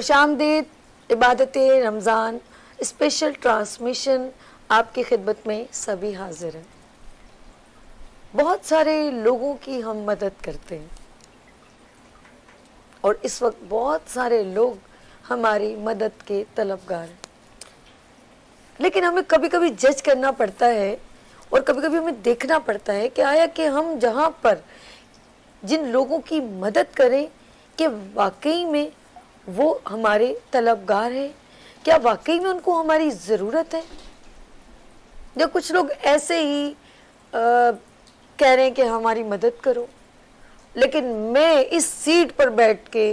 खुशामदीद इबादत Ramzan special transmission आपकी खिदमत में सभी हाजिर हैं। बहुत सारे लोगों की हम मदद करते हैं और इस वक्त बहुत सारे लोग हमारी मदद के तलबगार हैं, लेकिन हमें कभी कभी जज करना पड़ता है और कभी कभी हमें देखना पड़ता है कि आया कि हम जहाँ पर जिन लोगों की मदद करें कि वाकई में वो हमारे तलबगार हैं, क्या वाकई में उनको हमारी ज़रूरत है। या कुछ लोग ऐसे ही कह रहे हैं कि हमारी मदद करो, लेकिन मैं इस सीट पर बैठ के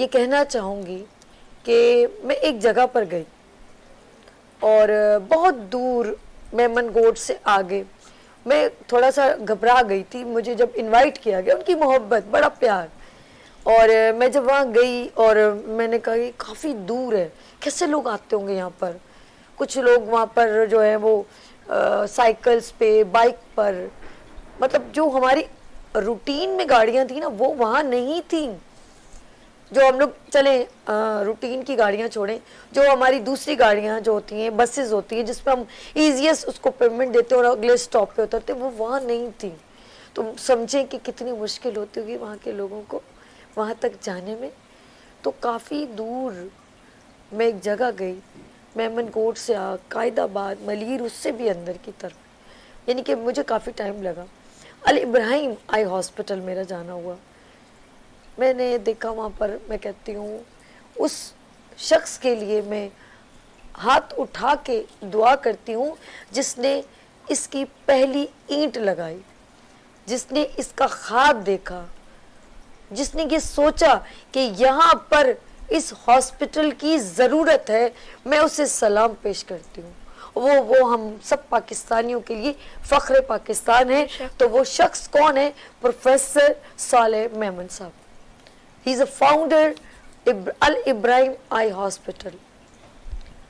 ये कहना चाहूँगी कि मैं एक जगह पर गई और बहुत दूर मेमन गोट से आगे मैं थोड़ा सा घबरा गई थी। मुझे जब इनवाइट किया गया, उनकी मोहब्बत, बड़ा प्यार, और मैं जब वहाँ गई और मैंने कहा कि काफ़ी दूर है, कैसे लोग आते होंगे यहाँ पर। कुछ लोग वहाँ पर जो है वो साइकिल्स पे, बाइक पर, मतलब जो हमारी रूटीन में गाड़ियाँ थी ना वो वहाँ नहीं थी। जो हम लोग चले रूटीन की गाड़ियाँ छोड़ें, जो हमारी दूसरी गाड़ियाँ जो होती हैं, बसेस होती हैं जिसपे हम ईजीएस्ट उसको पेमेंट देते हैं और अगले स्टॉप पे उतरते, वो वहाँ नहीं थी। तो समझें कि कितनी मुश्किल होती होगी वहाँ के लोगों को वहाँ तक जाने में। तो काफ़ी दूर मैं एक जगह गई, मेमन कोट से कायदाबाद, मलीर, उससे भी अंदर की तरफ, यानी कि मुझे काफ़ी टाइम लगा। अली इब्राहिम आई हॉस्पिटल मेरा जाना हुआ। मैंने देखा वहाँ पर, मैं कहती हूँ उस शख्स के लिए मैं हाथ उठा के दुआ करती हूँ जिसने इसकी पहली ईंट लगाई, जिसने इसका ख्वाब देखा, जिसने ये सोचा कि यहाँ पर इस हॉस्पिटल की ज़रूरत है। मैं उसे सलाम पेश करती हूँ। वो हम सब पाकिस्तानियों के लिए फ़ख्र पाकिस्तान है। तो वो शख्स कौन है? प्रोफेसर सालेह मेहमान साहब। He is a founder Al Ibrahim eye hospital.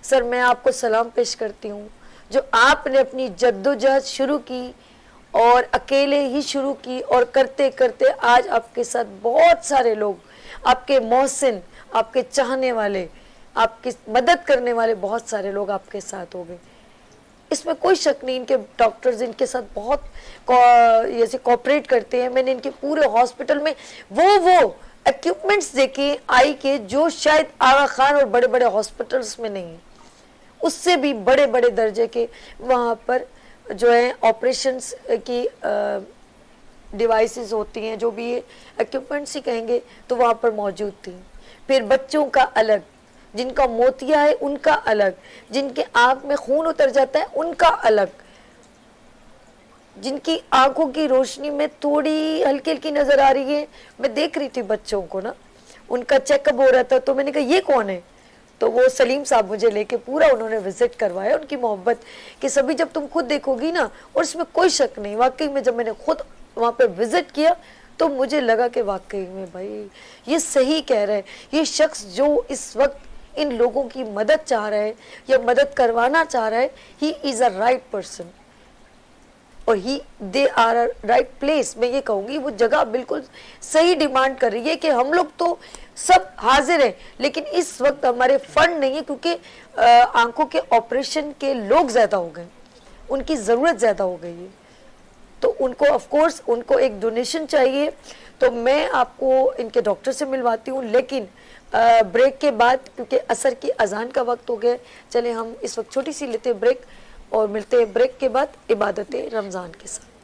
Sir, मैं आपको सलाम पेश करती हूँ। जो आपने अपनी जद्दोजहद शुरू की और अकेले ही शुरू की और करते करते आज आपके साथ बहुत सारे लोग, आपके मोहसिन, आपके चाहने वाले, आपकी मदद करने वाले बहुत सारे लोग आपके साथ हो गए। इसमें कोई शक नहीं, इनके डॉक्टर्स इनके साथ बहुत जैसे कोऑपरेट करते हैं। मैंने इनके पूरे हॉस्पिटल में वो इक्विपमेंट्स देखे आई के जो शायद आगा खान और बड़े बड़े हॉस्पिटल्स में नहीं, उससे भी बड़े बड़े दर्जे के वहाँ पर जो है ऑपरेशंस की डिवाइसेस होती हैं, जो भी इक्विपमेंट्स ही कहेंगे तो वहाँ पर मौजूद थी। फिर बच्चों का अलग, जिनका मोतिया है उनका अलग, जिनके आँख में खून उतर जाता है उनका अलग, जिनकी आँखों की रोशनी में थोड़ी हल्की हल्की नज़र आ रही है। मैं देख रही थी बच्चों को ना, उनका चेकअप हो रहा था, तो मैंने कहा ये कौन है? तो वो सलीम साहब मुझे लेके पूरा उन्होंने विज़िट करवाया। उनकी मोहब्बत कि सभी जब तुम खुद देखोगी ना, और इसमें कोई शक नहीं, वाकई में जब मैंने खुद वहाँ पर विज़िट किया तो मुझे लगा कि वाकई में भाई ये सही कह रहे हैं। ये शख्स जो इस वक्त इन लोगों की मदद चाह रहा है या मदद करवाना चाह रहा है, he is a right person और he they are a right place. मैं ये कहूँगी वो जगह बिल्कुल सही डिमांड कर रही है कि हम लोग तो सब हाजिर हैं, लेकिन इस वक्त हमारे फंड नहीं है क्योंकि आंखों के ऑपरेशन के लोग ज़्यादा हो गए, उनकी ज़रूरत ज़्यादा हो गई है, तो उनको ऑफ कोर्स उनको एक डोनेशन चाहिए। तो मैं आपको इनके डॉक्टर से मिलवाती हूँ, लेकिन ब्रेक के बाद, क्योंकि असर की अजान का वक्त हो गया। चले हम इस वक्त छोटी सी लेते हैं ब्रेक और मिलते हैं ब्रेक के बाद इबादत रमज़ान के साथ।